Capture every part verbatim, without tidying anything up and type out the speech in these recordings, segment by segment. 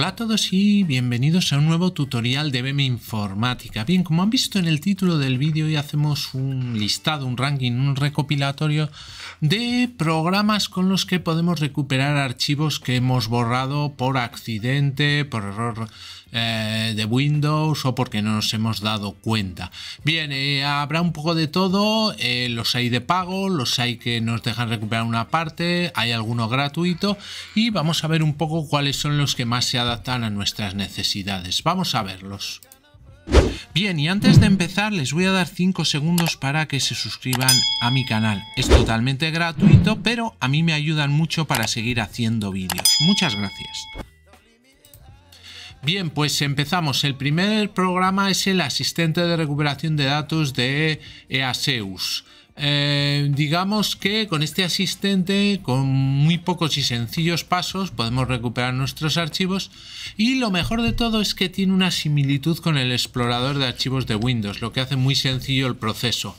Hola a todos y bienvenidos a un nuevo tutorial de E B M Informática. Bien, como han visto en el título del vídeo, hoy hacemos un listado, un ranking, un recopilatorio de programas con los que podemos recuperar archivos que hemos borrado por accidente, por error eh, de Windows o porque no nos hemos dado cuenta. Bien, eh, habrá un poco de todo, eh, los hay de pago, los hay que nos dejan recuperar una parte, hay alguno gratuito y vamos a ver un poco cuáles son los que más se han adaptan a nuestras necesidades. Vamos a verlos. Bien, y antes de empezar les voy a dar cinco segundos para que se suscriban a mi canal. Es totalmente gratuito, pero a mí me ayudan mucho para seguir haciendo vídeos. Muchas gracias. Bien, pues empezamos. El primer programa es el asistente de recuperación de datos de EaseUS. Eh, digamos que con este asistente, con muy pocos y sencillos pasos, podemos recuperar nuestros archivos, y lo mejor de todo es que tiene una similitud con el explorador de archivos de Windows, lo que hace muy sencillo el proceso.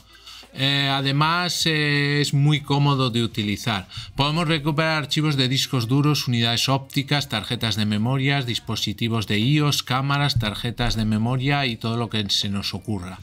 Eh, además eh, es muy cómodo de utilizar. Podemos recuperar archivos de discos duros, unidades ópticas, tarjetas de memoria, dispositivos de iOS, cámaras, tarjetas de memoria y todo lo que se nos ocurra.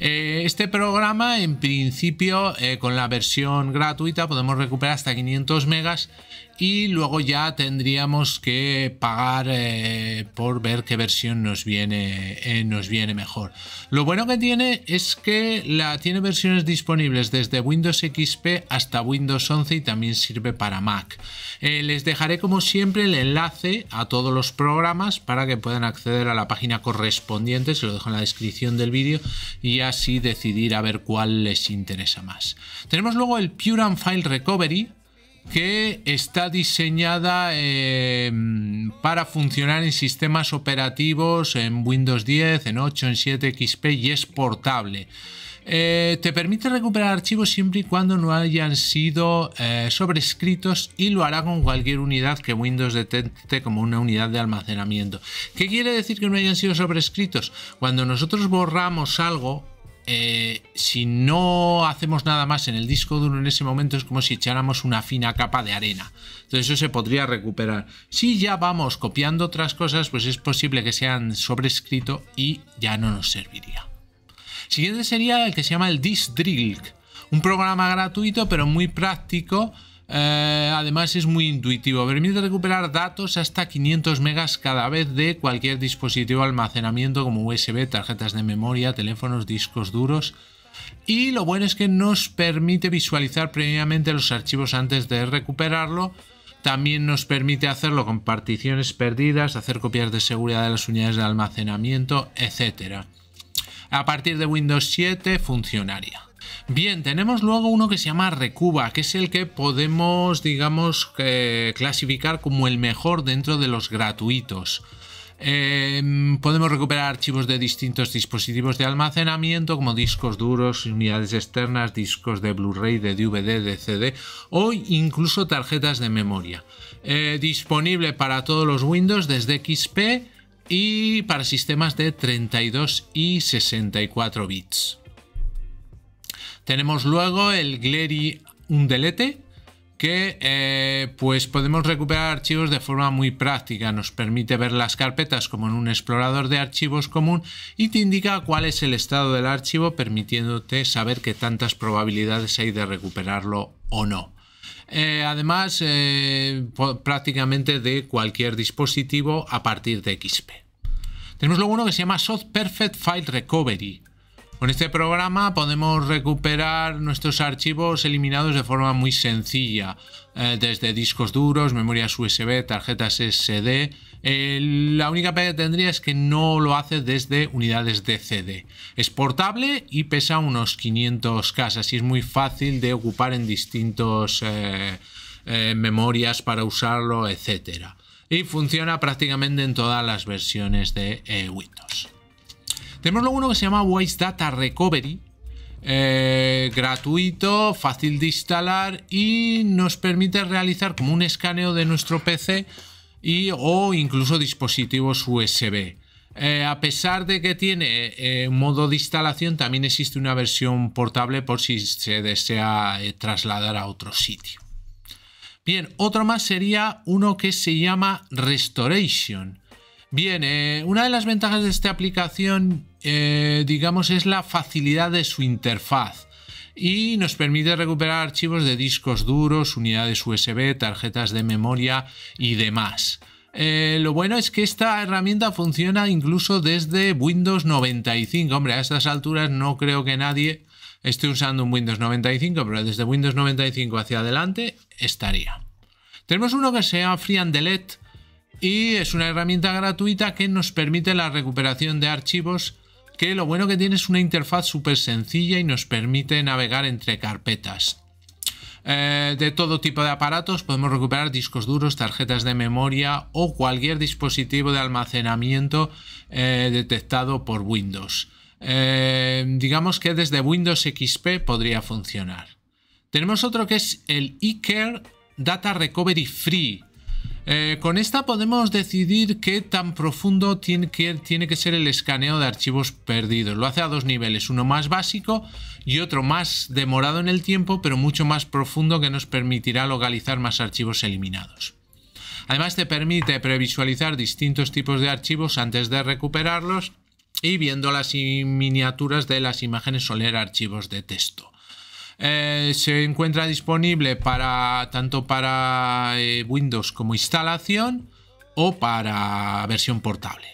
Eh, este programa, en principio, eh, con la versión gratuita podemos recuperar hasta quinientos megas y luego ya tendríamos que pagar eh, por ver qué versión nos viene, eh, nos viene mejor. Lo bueno que tiene es que la, tiene versiones disponibles desde Windows X P hasta Windows once y también sirve para Mac. Eh, les dejaré como siempre el enlace a todos los programas para que puedan acceder a la página correspondiente, se lo dejo en la descripción del vídeo y así decidir a ver cuál les interesa más. Tenemos luego el Puran File Recovery, que está diseñada eh, para funcionar en sistemas operativos, en Windows diez, en ocho, en siete, X P, y es portable. Eh, te permite recuperar archivos siempre y cuando no hayan sido eh, sobrescritos, y lo hará con cualquier unidad que Windows detecte como una unidad de almacenamiento. ¿Qué quiere decir que no hayan sido sobrescritos? Cuando nosotros borramos algo, Eh, si no hacemos nada más en el disco duro en ese momento, es como si echáramos una fina capa de arena. Entonces eso se podría recuperar. Si ya vamos copiando otras cosas, pues es posible que sean sobrescrito y ya no nos serviría. Siguiente sería el que se llama el Disc Drill, un programa gratuito pero muy práctico. Eh, además es muy intuitivo, permite recuperar datos hasta quinientos megas cada vez de cualquier dispositivo de almacenamiento como U S B, tarjetas de memoria, teléfonos, discos duros, y lo bueno es que nos permite visualizar previamente los archivos antes de recuperarlo. También nos permite hacerlo con particiones perdidas, hacer copias de seguridad de las unidades de almacenamiento, etcétera. A partir de Windows siete funcionaría. Bien, tenemos luego uno que se llama Recuva, que es el que podemos, digamos, eh, clasificar como el mejor dentro de los gratuitos. Eh, podemos recuperar archivos de distintos dispositivos de almacenamiento como discos duros, unidades externas, discos de Blu-ray, de D V D, de C D o incluso tarjetas de memoria. Eh, disponible para todos los Windows desde X P y para sistemas de treinta y dos y sesenta y cuatro bits. Tenemos luego el Glary Undelete, que eh, pues podemos recuperar archivos de forma muy práctica. Nos permite ver las carpetas como en un explorador de archivos común y te indica cuál es el estado del archivo, permitiéndote saber qué tantas probabilidades hay de recuperarlo o no. Eh, además, eh, prácticamente de cualquier dispositivo a partir de X P. Tenemos luego uno que se llama Soft Perfect File Recovery. Con este programa podemos recuperar nuestros archivos eliminados de forma muy sencilla, eh, desde discos duros, memorias U S B, tarjetas S D. Eh, la única pega que tendría es que no lo hace desde unidades de C D. Es portable y pesa unos quinientos K, así es muy fácil de ocupar en distintos eh, eh, memorias para usarlo, etcétera. Y funciona prácticamente en todas las versiones de eh, Windows. Tenemos luego uno que se llama WISE DATA Recovery, eh, gratuito, fácil de instalar y nos permite realizar como un escaneo de nuestro P C y, o incluso dispositivos U S B. Eh, a pesar de que tiene eh, modo de instalación, también existe una versión portable por si se desea eh, trasladar a otro sitio. Bien, otro más sería uno que se llama RESTORATION. Bien, eh, una de las ventajas de esta aplicación, eh, digamos, es la facilidad de su interfaz y nos permite recuperar archivos de discos duros, unidades U S B, tarjetas de memoria y demás. Eh, lo bueno es que esta herramienta funciona incluso desde Windows noventa y cinco. Hombre, a estas alturas no creo que nadie esté usando un Windows noventa y cinco, pero desde Windows noventa y cinco hacia adelante estaría. Tenemos uno que se llama Free and Delete y es una herramienta gratuita que nos permite la recuperación de archivos, que lo bueno que tiene es una interfaz súper sencilla y nos permite navegar entre carpetas. Eh, de todo tipo de aparatos podemos recuperar discos duros, tarjetas de memoria o cualquier dispositivo de almacenamiento eh, detectado por Windows. Eh, digamos que desde Windows X P podría funcionar. Tenemos otro que es el iCare Data Recovery Free. Eh, con esta podemos decidir qué tan profundo tiene que, tiene que ser el escaneo de archivos perdidos. Lo hace a dos niveles, uno más básico y otro más demorado en el tiempo, pero mucho más profundo, que nos permitirá localizar más archivos eliminados. Además te permite previsualizar distintos tipos de archivos antes de recuperarlos y, viendo las miniaturas de las imágenes, o leer archivos de texto. Eh, se encuentra disponible para tanto para eh, Windows como instalación o para versión portable.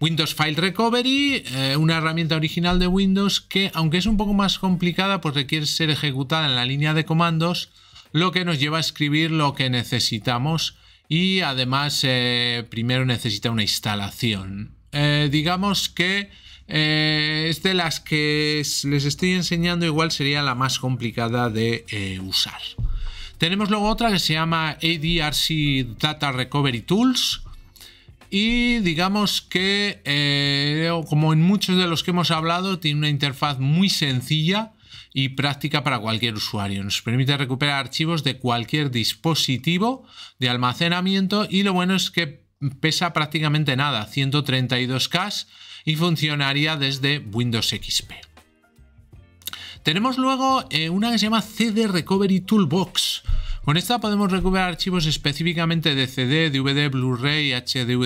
Windows File Recovery, eh, una herramienta original de Windows que, aunque es un poco más complicada, pues requiere ser ejecutada en la línea de comandos, lo que nos lleva a escribir lo que necesitamos y además eh, primero necesita una instalación. Eh, digamos que eh, es de las que les estoy enseñando, igual sería la más complicada de eh, usar. Tenemos luego otra que se llama A D R C Data Recovery Tools. Y digamos que, eh, como en muchos de los que hemos hablado, tiene una interfaz muy sencilla y práctica para cualquier usuario. Nos permite recuperar archivos de cualquier dispositivo de almacenamiento y lo bueno es que pesa prácticamente nada, ciento treinta y dos kilos, y funcionaría desde Windows X P. Tenemos luego eh, una que se llama C D Recovery Toolbox. Con esta podemos recuperar archivos específicamente de C D, D V D, Blu-ray, H D,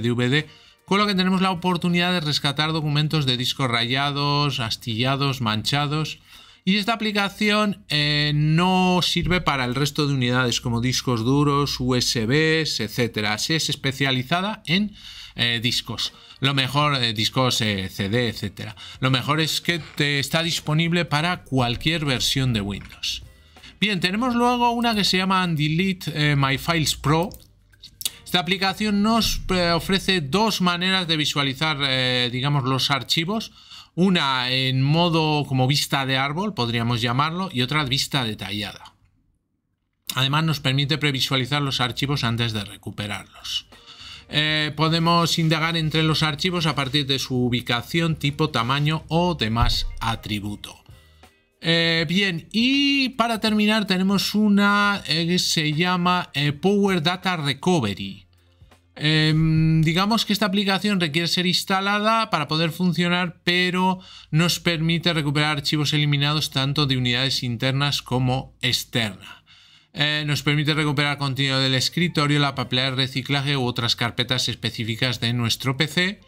D V D, con lo que tenemos la oportunidad de rescatar documentos de discos rayados, astillados, manchados. Y esta aplicación eh, no sirve para el resto de unidades como discos duros, U S Bs, etcétera. Se es especializada en eh, discos. Lo mejor, eh, discos eh, C D, etcétera. Lo mejor es que te está disponible para cualquier versión de Windows. Bien, tenemos luego una que se llama Delete My Files Pro. Esta aplicación nos ofrece dos maneras de visualizar, eh, digamos, los archivos. Una en modo como vista de árbol, podríamos llamarlo, y otra vista detallada. Además, nos permite previsualizar los archivos antes de recuperarlos. Eh, podemos indagar entre los archivos a partir de su ubicación, tipo, tamaño o demás atributo. Eh, bien, y para terminar tenemos una eh, que se llama eh, Power Data Recovery. Eh, digamos que esta aplicación requiere ser instalada para poder funcionar, pero nos permite recuperar archivos eliminados tanto de unidades internas como externas. Eh, nos permite recuperar contenido del escritorio, la papelera de reciclaje u otras carpetas específicas de nuestro P C.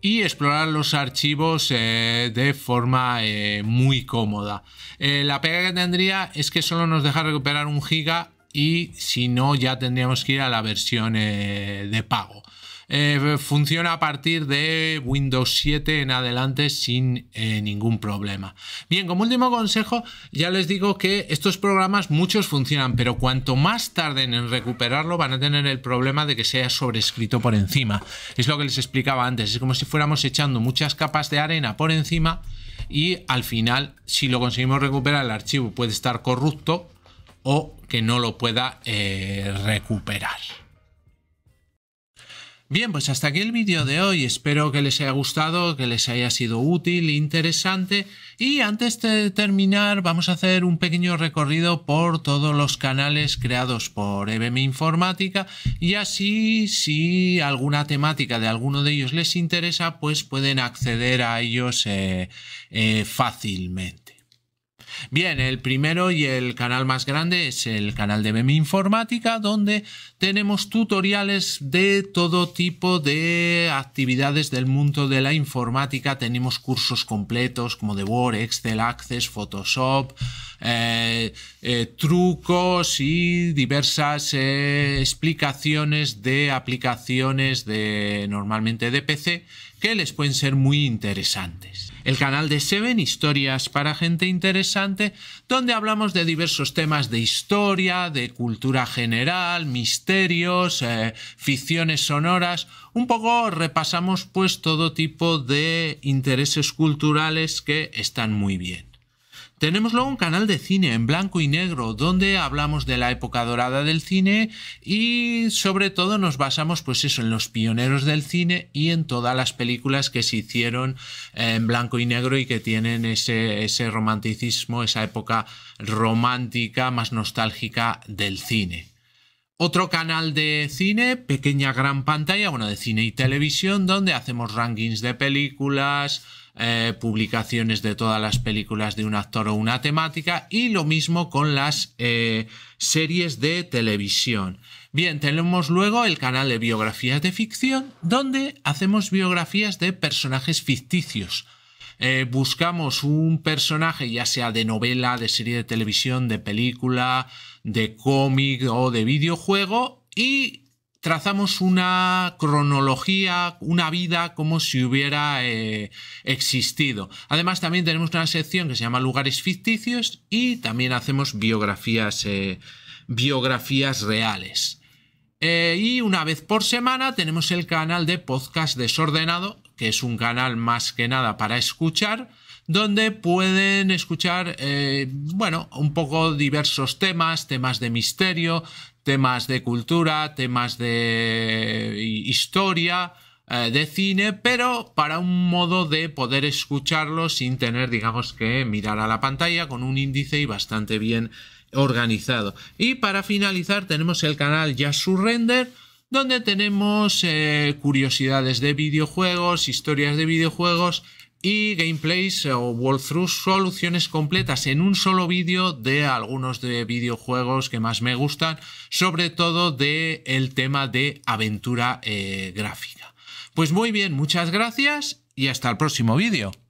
Y explorar los archivos eh, de forma eh, muy cómoda. Eh, la pega que tendría es que solo nos deja recuperar un giga y, si no, ya tendríamos que ir a la versión eh, de pago. Eh, funciona a partir de Windows siete en adelante sin eh, ningún problema. Bien, como último consejo, ya les digo que estos programas muchos funcionan, pero cuanto más tarden en recuperarlo van a tener el problema de que sea sobrescrito por encima. Es lo que les explicaba antes, es como si fuéramos echando muchas capas de arena por encima y al final, si lo conseguimos recuperar, el archivo puede estar corrupto o que no lo pueda eh, recuperar. Bien, pues hasta aquí el vídeo de hoy. Espero que les haya gustado, que les haya sido útil, interesante. Y antes de terminar, vamos a hacer un pequeño recorrido por todos los canales creados por E B M Informática. Y así, si alguna temática de alguno de ellos les interesa, pues pueden acceder a ellos eh, eh, fácilmente. Bien, el primero y el canal más grande es el canal de E B M Informática, donde tenemos tutoriales de todo tipo de actividades del mundo de la informática. Tenemos cursos completos como de Word, Excel, Access, Photoshop, eh, eh, trucos y diversas eh, explicaciones de aplicaciones de normalmente de P C que les pueden ser muy interesantes. El canal de SEVEN, historias para gente interesante, donde hablamos de diversos temas de historia, de cultura general, misterios, eh, ficciones sonoras. Un poco repasamos pues todo tipo de intereses culturales que están muy bien. Tenemos luego un canal de cine en blanco y negro, donde hablamos de la época dorada del cine y sobre todo nos basamos pues eso, en los pioneros del cine y en todas las películas que se hicieron en blanco y negro y que tienen ese, ese romanticismo, esa época romántica más nostálgica del cine. Otro canal de cine, Pequeña Gran Pantalla, bueno, de cine y televisión, donde hacemos rankings de películas, Eh, publicaciones de todas las películas de un actor o una temática, y lo mismo con las eh, series de televisión. Bien, tenemos luego el canal de biografías de ficción, donde hacemos biografías de personajes ficticios. Eh, buscamos un personaje, ya sea de novela, de serie de televisión, de película, de cómic o de videojuego, y trazamos una cronología, una vida como si hubiera eh, existido. Además, también tenemos una sección que se llama Lugares Ficticios y también hacemos biografías, eh, biografías reales. Eh, y una vez por semana tenemos el canal de Podcast Desordenado, que es un canal más que nada para escuchar, donde pueden escuchar eh, bueno, un poco diversos temas, temas de misterio, temas de cultura, temas de historia, eh, de cine, pero para un modo de poder escucharlo sin tener, digamos, que mirar a la pantalla, con un índice y bastante bien organizado. Y para finalizar tenemos el canal JUST SURRENDER, donde tenemos eh, curiosidades de videojuegos, historias de videojuegos y gameplays o walkthroughs, soluciones completas en un solo vídeo de algunos de videojuegos que más me gustan, sobre todo del tema de aventura eh, gráfica. Pues muy bien, muchas gracias y hasta el próximo vídeo.